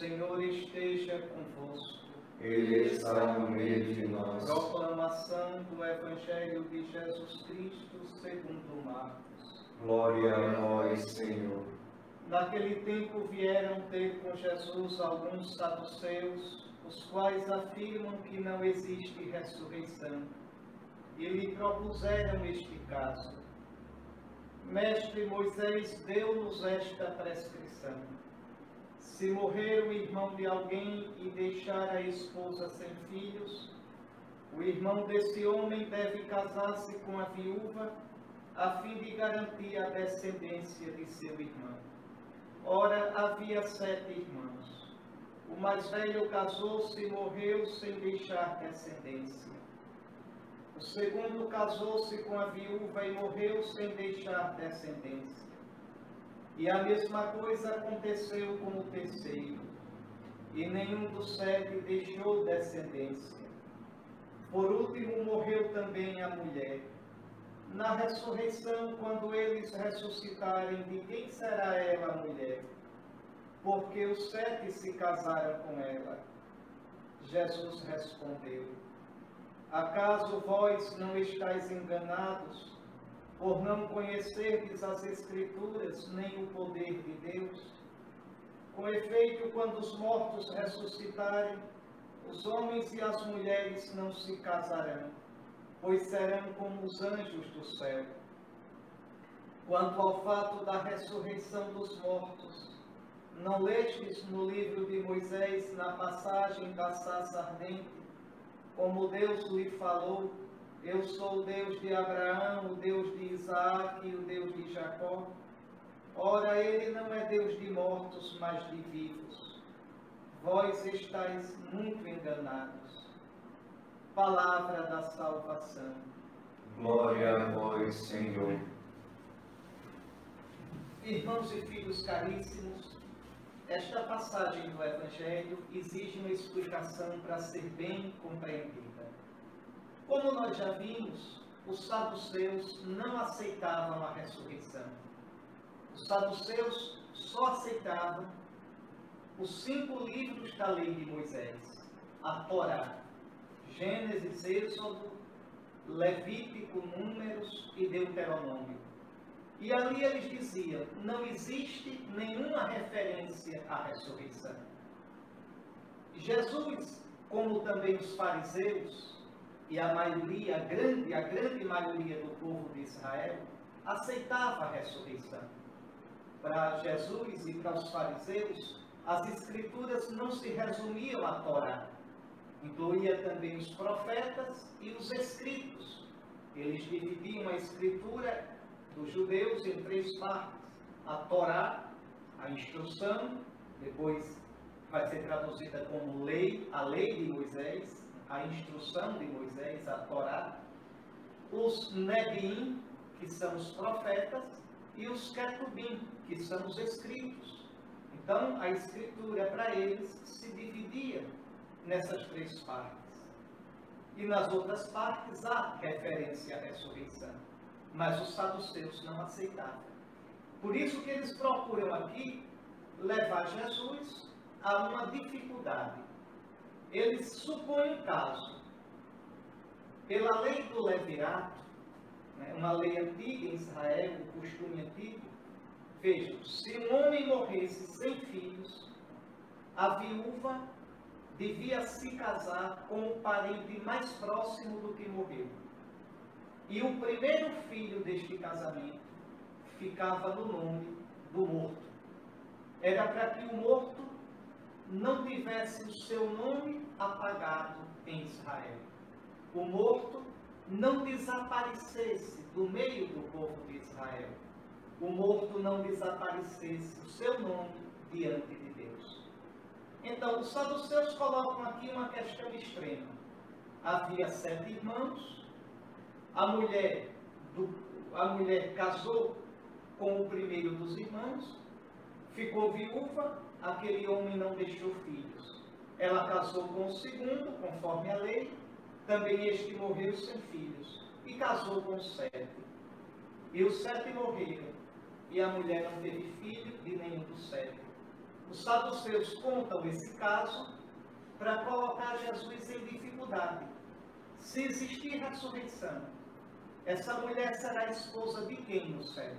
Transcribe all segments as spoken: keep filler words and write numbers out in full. Senhor esteja convosco. Ele está no meio de nós. Proclamação do Evangelho de Jesus Cristo segundo Marcos. Glória a nós, Senhor. Naquele tempo vieram ter com Jesus alguns saduceus, os quais afirmam que não existe ressurreição. E lhe propuseram este caso. Mestre Moisés deu-nos esta prescrição. Se morrer o irmão de alguém e deixar a esposa sem filhos, o irmão desse homem deve casar-se com a viúva, a fim de garantir a descendência de seu irmão. Ora, havia sete irmãos. O mais velho casou-se e morreu sem deixar descendência. O segundo casou-se com a viúva e morreu sem deixar descendência. E a mesma coisa aconteceu com o terceiro, e nenhum dos sete deixou descendência. Por último, morreu também a mulher. Na ressurreição, quando eles ressuscitarem, de quem será ela a mulher? Porque os sete se casaram com ela. Jesus respondeu: Acaso vós não estáis enganados, por não conhecerdes as Escrituras, nem o poder de Deus? Com efeito, quando os mortos ressuscitarem, os homens e as mulheres não se casarão, pois serão como os anjos do céu. Quanto ao fato da ressurreição dos mortos, não lestes no livro de Moisés, na passagem da Sarça Ardente, como Deus lhe falou: Eu sou o Deus de Abraão, o Deus de Isaac e o Deus de Jacó. Ora, ele não é Deus de mortos, mas de vivos. Vós estáis muito enganados. Palavra da salvação. Glória a vós, Senhor. Irmãos e filhos caríssimos, esta passagem do Evangelho exige uma explicação para ser bem compreendida. Como nós já vimos, os saduceus não aceitavam a ressurreição. Os saduceus só aceitavam os cinco livros da lei de Moisés, a Torá, Gênesis, Êxodo, Levítico, Números e Deuteronômio. E ali eles diziam: não existe nenhuma referência à ressurreição. Jesus, como também os fariseus, e a maioria, a grande, a grande maioria do povo de Israel, aceitava a ressurreição. Para Jesus e para os fariseus, as Escrituras não se resumiam à Torá. Incluía também os profetas e os escritos. Eles dividiam a Escritura dos judeus em três partes: a Torá, a instrução, depois vai ser traduzida como lei, a lei de Moisés, a instrução de Moisés, a Torá, os Nebim, que são os profetas, e os Ketubim, que são os escritos. Então, a Escritura, para eles, se dividia nessas três partes. E nas outras partes há referência à ressurreição, mas os saduceus não aceitavam. Por isso que eles procuram aqui levar Jesus a uma dificuldade. Ele supõe um caso. Pela lei do Levirato, né, uma lei antiga em Israel, um costume antigo, vejam, se um homem morresse sem filhos, a viúva devia se casar com o parente mais próximo do que morreu. E o primeiro filho deste casamento ficava no nome do morto. Era para que o morto não tivesse o seu nome apagado em Israel. O morto não desaparecesse do meio do povo de Israel. O morto não desaparecesse o seu nome diante de Deus. Então, os saduceus colocam aqui uma questão extrema. Havia sete irmãos, a mulher, do, a mulher casou com o primeiro dos irmãos, ficou viúva, aquele homem não deixou filhos. Ela casou com o segundo, conforme a lei, também este morreu sem filhos, e casou com o sétimo. E os sete morreram, e a mulher não teve filho de nenhum dos sete. Os saduceus contam esse caso para colocar Jesus em dificuldade. Se existir ressurreição, essa mulher será esposa de quem no céu?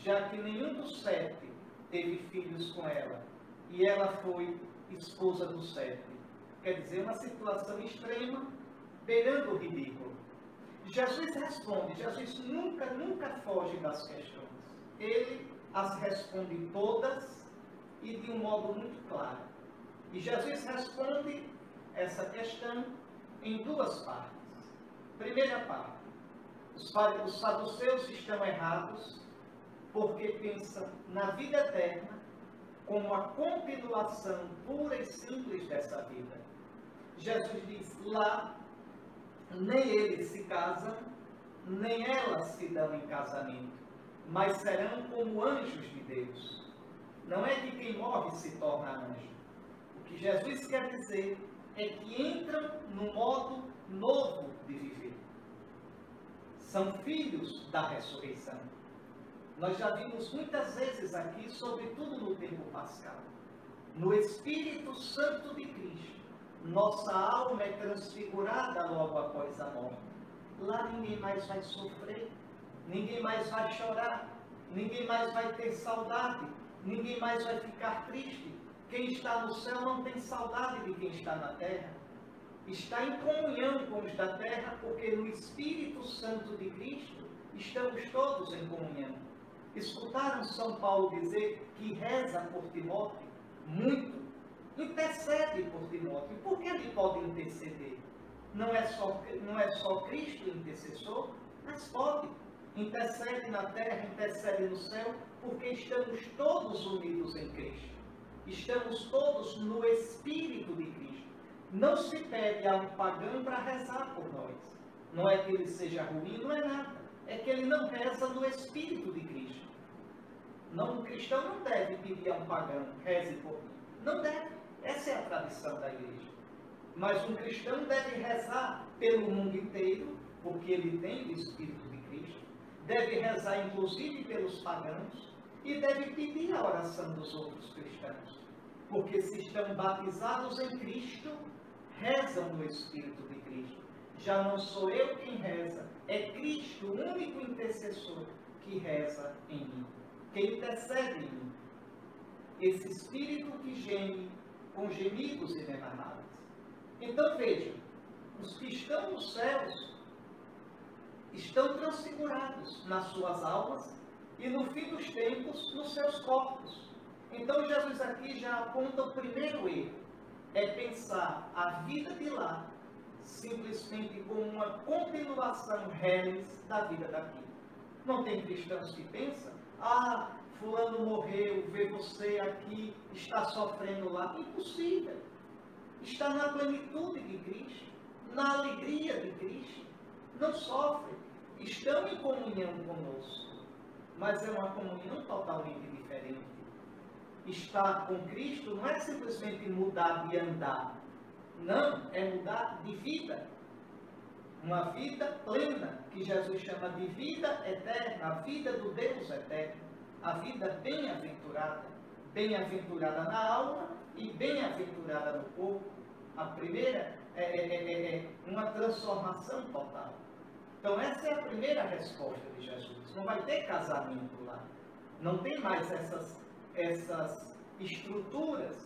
Já que nenhum dos sete teve filhos com ela, e ela foi esposa dos sete. Quer dizer, uma situação extrema, beirando o ridículo. Jesus responde, Jesus nunca, nunca foge das questões. Ele as responde todas e de um modo muito claro. E Jesus responde essa questão em duas partes. Primeira parte, os saduceus estão errados porque pensam na vida eterna como a continuação pura e simples dessa vida. Jesus diz, lá nem eles se casam, nem elas se dão em casamento, mas serão como anjos de Deus. Não é que quem morre se torna anjo. O que Jesus quer dizer é que entram no modo novo de viver. São filhos da ressurreição. Nós já vimos muitas vezes aqui, sobretudo no tempo pascal, no Espírito Santo de Cristo, nossa alma é transfigurada logo após a morte. Lá ninguém mais vai sofrer, ninguém mais vai chorar, ninguém mais vai ter saudade, ninguém mais vai ficar triste. Quem está no céu não tem saudade de quem está na terra. Está em comunhão com os da terra, porque no Espírito Santo de Cristo estamos todos em comunhão. Escutaram São Paulo dizer que reza por Timóteo muito, intercede por Timóteo. Por que ele pode interceder? Não é só, não é só Cristo intercessor, mas pode. Intercede na terra, intercede no céu, porque estamos todos unidos em Cristo. Estamos todos no Espírito de Cristo. Não se pede a um pagão para rezar por nós. Não é que ele seja ruim, não é nada. É que ele não reza no Espírito de Cristo. Não, um cristão não deve pedir a um pagão, reze por mim. Não deve. Essa é a tradição da igreja. Mas um cristão deve rezar pelo mundo inteiro, porque ele tem o Espírito de Cristo. Deve rezar, inclusive, pelos pagãos e deve pedir a oração dos outros cristãos. Porque se estão batizados em Cristo, rezam no Espírito de Cristo. Já não sou eu quem reza, é Cristo, o único intercessor, que reza em mim, que intercede em mim. Esse Espírito que geme com gemidos inenarráveis. Então vejam, os que estão nos céus estão transfigurados nas suas almas e no fim dos tempos nos seus corpos. Então Jesus aqui já aponta o primeiro erro, é pensar a vida de lá simplesmente como uma continuação reles da vida daqui. Não tem cristãos que pensam, ah, fulano morreu, vê você aqui, está sofrendo lá. Impossível. Está na plenitude de Cristo, na alegria de Cristo. Não sofre. Estão em comunhão conosco, mas é uma comunhão totalmente diferente. Estar com Cristo não é simplesmente mudar de andar. Não, é mudar de vida. Uma vida plena, que Jesus chama de vida eterna, a vida do Deus eterno, a vida bem-aventurada. Bem-aventurada na alma e bem-aventurada no corpo. A primeira é, é, é, é uma transformação total. Então essa é a primeira resposta de Jesus. Não vai ter casamento lá. Não tem mais essas, essas estruturas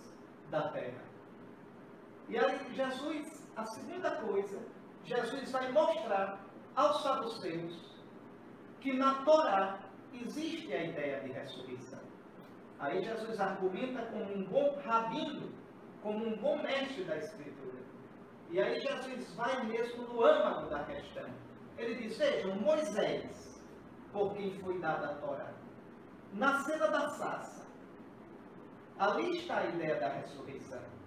da terra. E aí Jesus, a segunda coisa, Jesus vai mostrar aos saduceus que na Torá existe a ideia de ressurreição. Aí Jesus argumenta como um bom rabino, como um bom mestre da Escritura. E aí Jesus vai mesmo no âmago da questão. Ele diz, vejam, Moisés, por quem foi dada a Torá, na cena da sarça, ali está a ideia da ressurreição.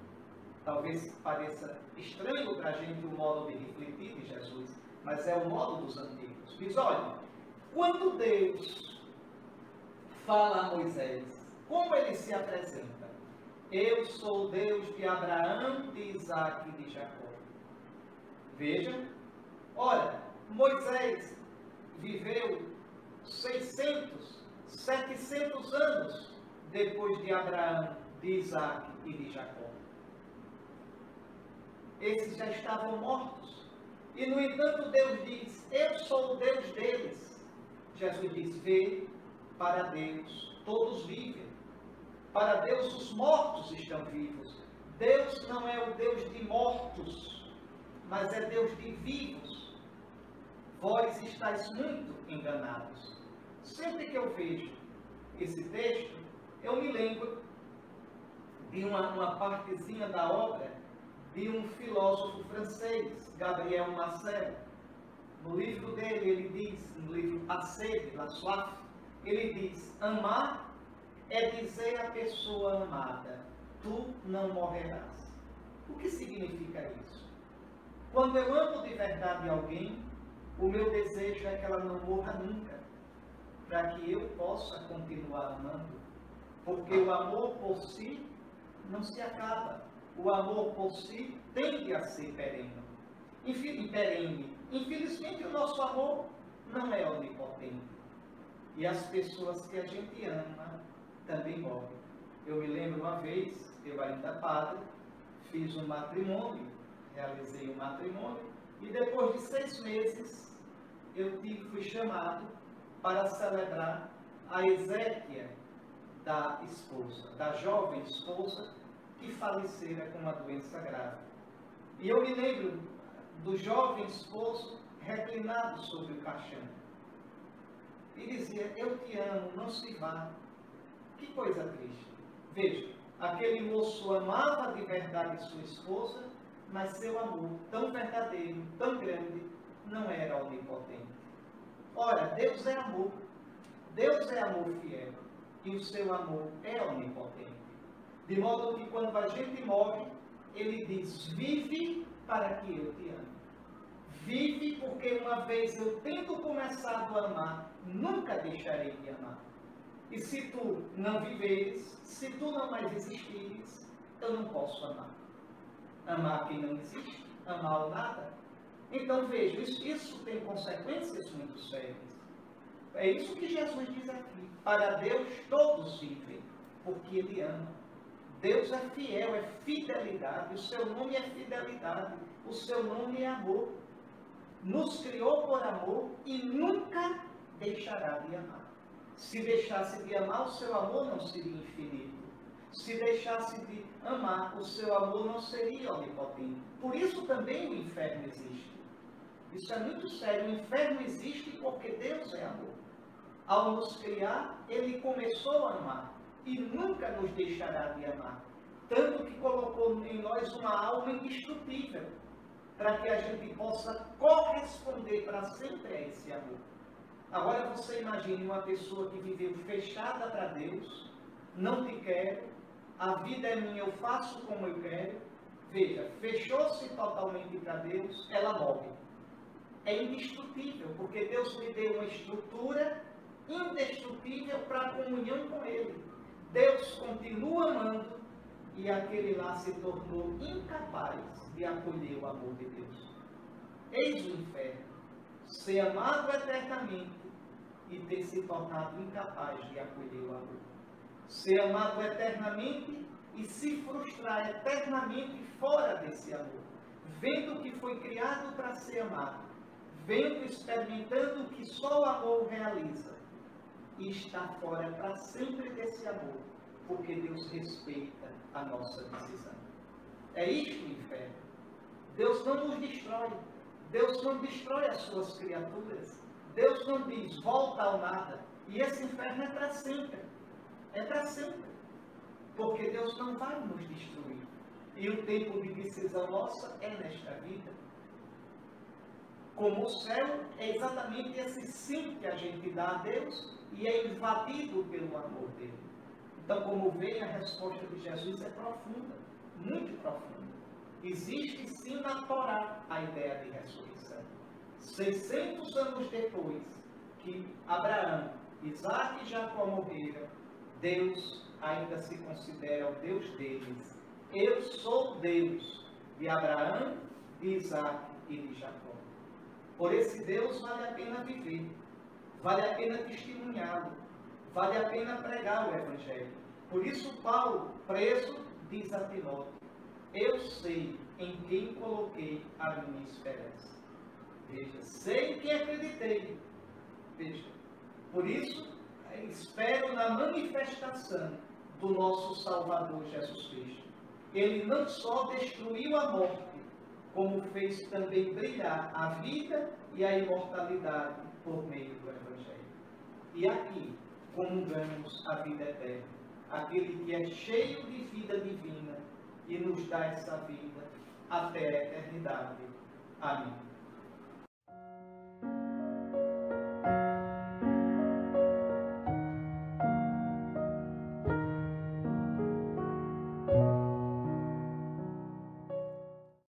Talvez pareça estranho para a gente o modo de refletir de Jesus, mas é o modo dos antigos. Diz, olha, quando Deus fala a Moisés, como ele se apresenta? Eu sou o Deus de Abraão, de Isaac e de Jacó. Vejam, olha, Moisés viveu seiscentos, setecentos anos depois de Abraão, de Isaac e de Jacó. Esses já estavam mortos. E, no entanto, Deus diz, eu sou o Deus deles. Jesus diz, vê, para Deus todos vivem. Para Deus os mortos estão vivos. Deus não é o Deus de mortos, mas é Deus de vivos. Vós estáis muito enganados. Sempre que eu vejo esse texto, eu me lembro de uma, uma partezinha da obra de um filósofo francês, Gabriel Marcel. No livro dele, ele diz, no livro A Sede La Soif, ele diz, amar é dizer à pessoa amada, tu não morrerás. O que significa isso? Quando eu amo de verdade alguém, o meu desejo é que ela não morra nunca, para que eu possa continuar amando, porque o amor por si não se acaba. O amor por si tende a ser perene. Perene. Infelizmente, o nosso amor não é onipotente. E as pessoas que a gente ama também morrem. Eu me lembro uma vez, eu ainda padre, fiz um matrimônio, realizei um matrimônio, e depois de seis meses, eu fui chamado para celebrar a exéquia da esposa, da jovem esposa, que falecera com uma doença grave. E eu me lembro do jovem esposo reclinado sobre o caixão. E dizia, eu te amo, não se vá. Que coisa triste. Veja, aquele moço amava de verdade sua esposa, mas seu amor, tão verdadeiro, tão grande, não era onipotente. Ora, Deus é amor. Deus é amor fiel. E o seu amor é onipotente. De modo que quando a gente morre, ele diz, vive para que eu te ame. Vive porque uma vez eu tendo começado a amar, nunca deixarei de amar. E se tu não viveres, se tu não mais existires, eu não posso amar. Amar quem não existe, amar o nada. Então veja, isso, isso tem consequências muito sérias. É isso que Jesus diz aqui. Para Deus todos vivem, porque ele ama. Deus é fiel, é fidelidade, o seu nome é fidelidade, o seu nome é amor. Nos criou por amor e nunca deixará de amar. Se deixasse de amar, o seu amor não seria infinito. Se deixasse de amar, o seu amor não seria onipotente. Por isso também o inferno existe. Isso é muito sério, o inferno existe porque Deus é amor. Ao nos criar, ele começou a amar. E nunca nos deixará de amar. Tanto que colocou em nós uma alma indestrutível, para que a gente possa corresponder para sempre a esse amor. Agora você imagine uma pessoa que viveu fechada para Deus, não te quero, a vida é minha, eu faço como eu quero. Veja, fechou-se totalmente para Deus, ela morre. É indestrutível, porque Deus lhe deu uma estrutura indestrutível para a comunhão com ele. Deus continua amando e aquele lá se tornou incapaz de acolher o amor de Deus. Eis o inferno, ser amado eternamente e ter se tornado incapaz de acolher o amor. Ser amado eternamente e se frustrar eternamente fora desse amor. Vendo que foi criado para ser amado, vendo, experimentando o que só o amor realiza. E está fora para sempre desse amor, porque Deus respeita a nossa decisão. É isto o inferno. Deus não nos destrói. Deus não destrói as suas criaturas. Deus não diz, volta ao nada. E esse inferno é para sempre. É para sempre. Porque Deus não vai nos destruir. E o tempo de decisão nossa é nesta vida. Como o céu, é exatamente esse sim que a gente dá a Deus e é invadido pelo amor dele. Então, como vem, a resposta de Jesus é profunda, muito profunda. Existe sim na Torá a ideia de ressurreição. seiscentos anos depois que Abraão, Isaac e Jacó morreram, Deus ainda se considera o Deus deles. Eu sou Deus de Abraão, de Isaac e de Jacó. Por esse Deus vale a pena viver, vale a pena testemunhá-lo, vale a pena pregar o Evangelho, Por isso Paulo, preso, diz a Timóteo: eu sei em quem coloquei a minha esperança. Veja, sei que acreditei. Veja, por isso espero na manifestação do nosso Salvador Jesus Cristo. Ele não só destruiu a morte, como fez também brilhar a vida e a imortalidade por meio do Evangelho. E aqui comungamos a vida eterna, aquele que é cheio de vida divina e nos dá essa vida até a eternidade. Amém.